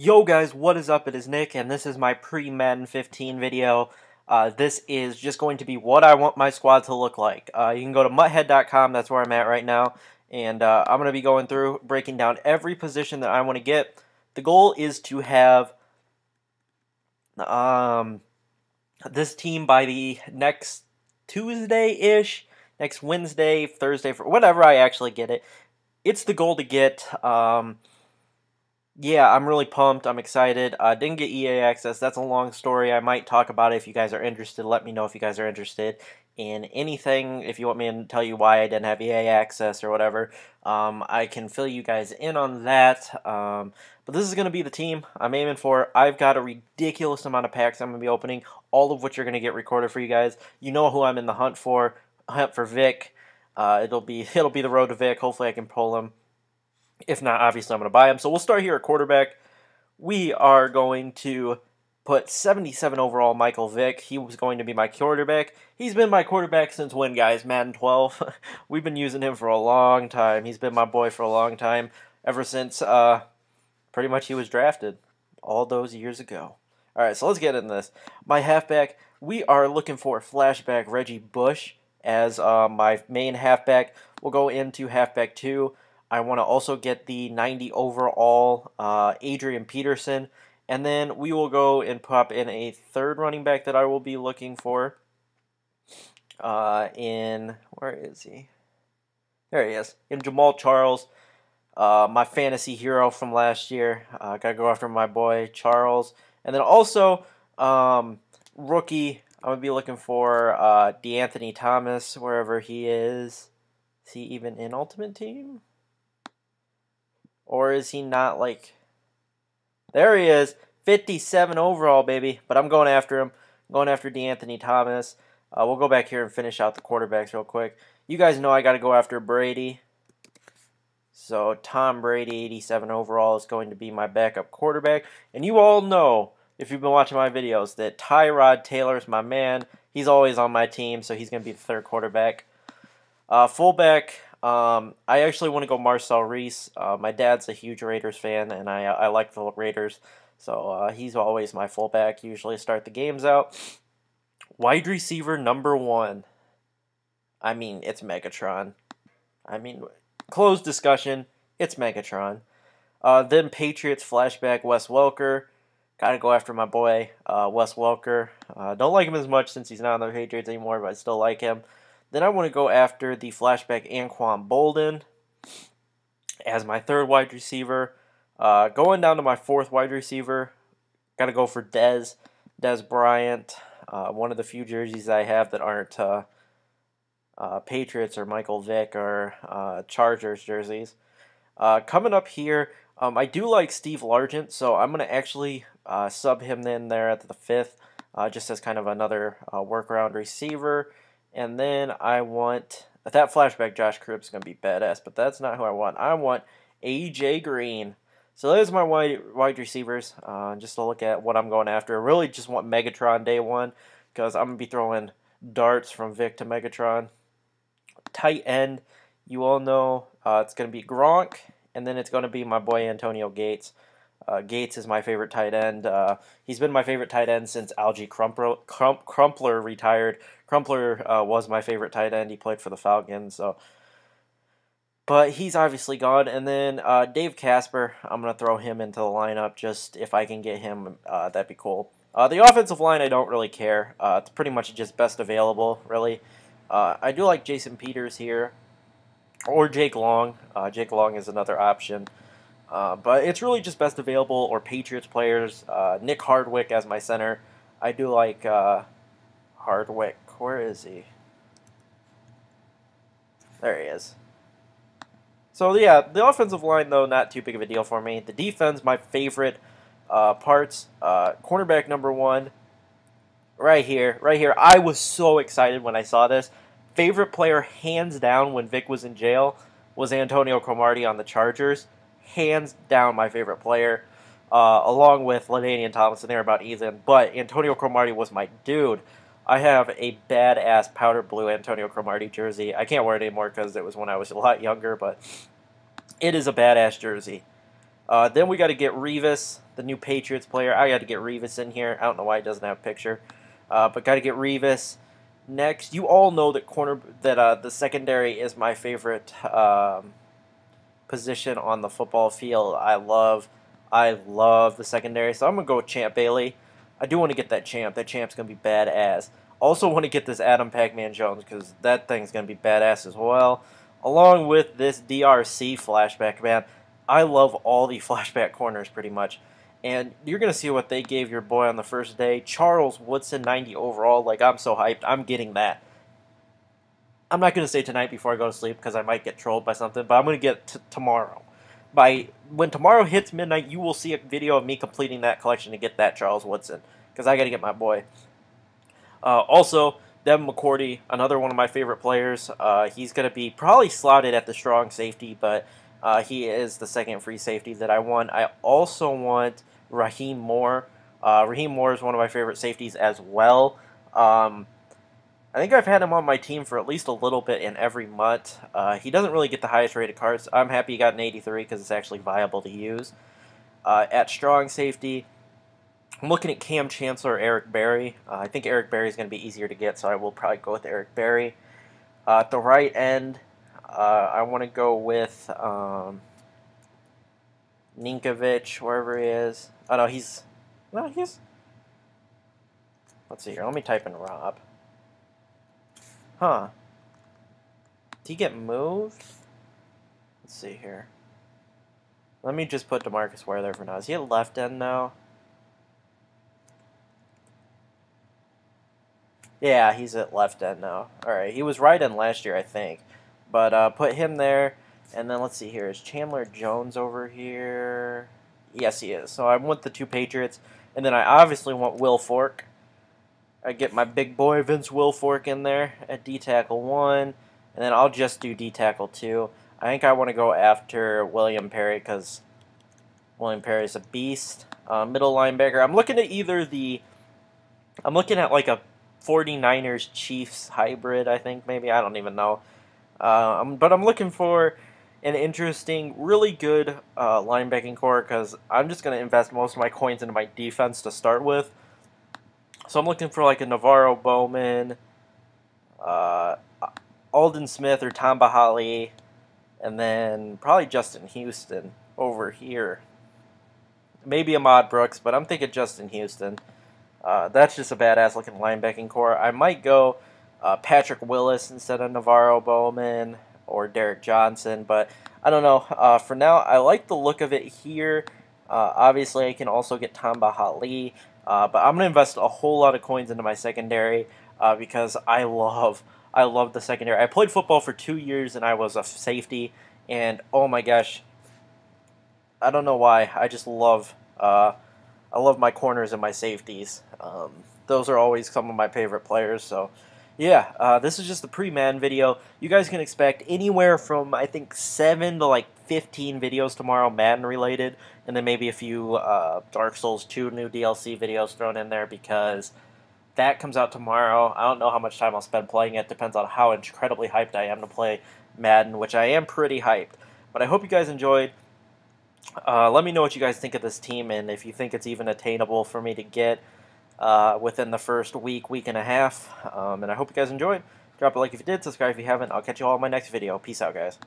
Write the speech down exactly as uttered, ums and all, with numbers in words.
Yo guys, what is up? It is Nick, and this is my pre-Madden fifteen video. Uh, this is just going to be what I want my squad to look like. Uh, you can go to mutt head dot com, that's where I'm at right now, and uh, I'm going to be going through, breaking down every position that I want to get. The goal is to have um, this team by the next Tuesday-ish, next Wednesday, Thursday, for whatever I actually get it. It's the goal to get... Um, Yeah, I'm really pumped. I'm excited. I uh, didn't get E A access. That's a long story. I might talk about it if you guys are interested. Let me know if you guys are interested in anything. If you want me to tell you why I didn't have E A access or whatever, um, I can fill you guys in on that. Um, but this is going to be the team I'm aiming for. I've got a ridiculous amount of packs I'm going to be opening, all of which are going to get recorded for you guys. You know who I'm in the hunt for. Hunt for Vick. Uh, it'll be it'll be the road to Vick. Hopefully I can pull him. If not, obviously I'm going to buy him. So we'll start here at quarterback. We are going to put seventy-seven overall Michael Vick. He was going to be my quarterback. He's been my quarterback since when, guys? Madden twelve. We've been using him for a long time. He's been my boy for a long time, ever since uh, pretty much he was drafted all those years ago. All right, so let's get into this. My halfback, we are looking for flashback Reggie Bush as uh, my main halfback. We'll go into halfback two. I want to also get the ninety overall uh, Adrian Peterson. And then we will go and pop in a third running back that I will be looking for. Uh, in, where is he? There he is. In Jamal Charles, uh, my fantasy hero from last year. I uh, got to go after my boy Charles. And then also, um, rookie, I'm going to be looking for uh, DeAnthony Thomas, wherever he is. Is he even in Ultimate Team? Or is he not, like... There he is. fifty-seven overall, baby. But I'm going after him. I'm going after DeAnthony Thomas. Uh, we'll go back here and finish out the quarterbacks real quick. You guys know I got to go after Brady. So Tom Brady, eighty-seven overall, is going to be my backup quarterback. And you all know, if you've been watching my videos, that Tyrod Taylor is my man. He's always on my team, so he's going to be the third quarterback. Uh, fullback... Um, I actually want to go Marcel Reese. Uh, my dad's a huge Raiders fan, and I, I like the Raiders, so uh, he's always my fullback, usually start the games out. Wide receiver number one. I mean, it's Megatron. I mean, closed discussion, it's Megatron. Uh, then Patriots flashback Wes Welker. Gotta go after my boy, uh, Wes Welker. Uh, don't like him as much since he's not on the Patriots anymore, but I still like him. Then I want to go after the flashback Anquan Boldin as my third wide receiver. Uh, going down to my fourth wide receiver, got to go for Dez, Dez Bryant, uh, one of the few jerseys I have that aren't uh, uh, Patriots or Michael Vick or uh, Chargers jerseys. Uh, coming up here, um, I do like Steve Largent, so I'm going to actually uh, sub him in there at the fifth, uh, just as kind of another uh, workaround receiver. And then I want, that flashback Josh Cribbs is going to be badass, but that's not who I want. I want A J Green. So there's my wide, wide receivers, uh, just to look at what I'm going after. I really just want Megatron day one, because I'm going to be throwing darts from Vic to Megatron. Tight end, you all know uh, it's going to be Gronk, and then it's going to be my boy Antonio Gates. Uh, Gates is my favorite tight end. Uh, he's been my favorite tight end since Algie Crumpler, Crump, Crumpler retired. Crumpler uh, was my favorite tight end. He played for the Falcons. So. But he's obviously gone. And then uh, Dave Casper, I'm going to throw him into the lineup. Just if I can get him, uh, that'd be cool. Uh, the offensive line, I don't really care. Uh, it's pretty much just best available, really. Uh, I do like Jason Peters here. Or Jake Long. Uh, Jake Long is another option. Uh, but it's really just best available or Patriots players. Uh, Nick Hardwick as my center. I do like uh, Hardwick. Where is he? There he is. So, yeah, the offensive line, though, not too big of a deal for me. The defense, my favorite uh, parts. Uh, cornerback number one. Right here. Right here. I was so excited when I saw this. Favorite player, hands down, when Vic was in jail, was Antonio Cromartie on the Chargers. Hands down, my favorite player, uh, along with LaDainian Thomas and there about Ethan. But Antonio Cromartie was my dude. I have a badass powder blue Antonio Cromartie jersey. I can't wear it anymore because it was when I was a lot younger, but it is a badass jersey. Uh, then we got to get Revis, the new Patriots player. I got to get Revis in here. I don't know why it doesn't have a picture, uh, but got to get Revis. Next, you all know that corner that uh, the secondary is my favorite um, position on the football field. I love, I love the secondary. So I'm gonna go with Champ Bailey. I do want to get that champ. That champ's gonna be badass. Also want to get this Adam Pac-Man Jones because that thing's gonna be badass as well. Along with this D R C flashback, man. I love all the flashback corners pretty much. And you're going to see what they gave your boy on the first day. Charles Woodson, ninety overall. Like, I'm so hyped. I'm getting that. I'm not going to say tonight before I go to sleep because I might get trolled by something. But I'm going to get it tomorrow. By when tomorrow hits midnight, you will see a video of me completing that collection to get that Charles Woodson. Because I got to get my boy. Uh, also, Devin McCourty, another one of my favorite players. Uh, he's going to be probably slotted at the strong safety, but... Uh, he is the second free safety that I want. I also want Raheem Moore. Uh, Raheem Moore is one of my favorite safeties as well. Um, I think I've had him on my team for at least a little bit in every month. Uh, he doesn't really get the highest rated cards. I'm happy he got an eighty-three because it's actually viable to use. Uh, at strong safety, I'm looking at Cam Chancellor or Eric Berry. Uh, I think Eric Berry is going to be easier to get, so I will probably go with Eric Berry. Uh, at the right end... Uh, I want to go with um, Ninkovic, wherever he is. Oh, no, he's... No, he's... Let's see here. Let me type in Rob. Huh. Did he get moved? Let's see here. Let me just put DeMarcus Ware there for now. Is he at left end now? Yeah, he's at left end now. All right. He was right end last year, I think. But uh, put him there, and then let's see here. Is Chandler Jones over here? Yes, he is. So I want the two Patriots, and then I obviously want Wilfork. I get my big boy Vince Wilfork in there at D-tackle one, and then I'll just do D-tackle two. I think I want to go after William Perry because William Perry is a beast. Uh, middle linebacker. I'm looking at either the – I'm looking at like a forty-niners Chiefs hybrid, I think, maybe. I don't even know. Um, but I'm looking for an interesting, really good uh, linebacking core because I'm just going to invest most of my coins into my defense to start with. So I'm looking for like a Navarro Bowman, uh, Alden Smith or Tamba Hali, and then probably Justin Houston over here. Maybe Ahmad Brooks, but I'm thinking Justin Houston. Uh, that's just a badass looking linebacking core. I might go... Uh, Patrick Willis instead of Navarro Bowman or Derek Johnson, but I don't know. Uh, for now, I like the look of it here. Uh, obviously, I can also get Tamba Hali, uh, but I'm going to invest a whole lot of coins into my secondary uh, because I love, I love the secondary. I played football for two years and I was a safety, and oh my gosh, I don't know why. I just love, uh, I love my corners and my safeties. Um, those are always some of my favorite players, so. Yeah, uh, this is just the pre-Madden video. You guys can expect anywhere from, I think, seven to like fifteen videos tomorrow, Madden-related, and then maybe a few uh, Dark Souls two new D L C videos thrown in there because that comes out tomorrow. I don't know how much time I'll spend playing it. Depends on how incredibly hyped I am to play Madden, which I am pretty hyped. But I hope you guys enjoyed. Uh, let me know what you guys think of this team and if you think it's even attainable for me to get. Uh, within the first week, week and a half. Um, and I hope you guys enjoyed. Drop a like if you did, subscribe if you haven't. I'll catch you all in my next video. Peace out, guys.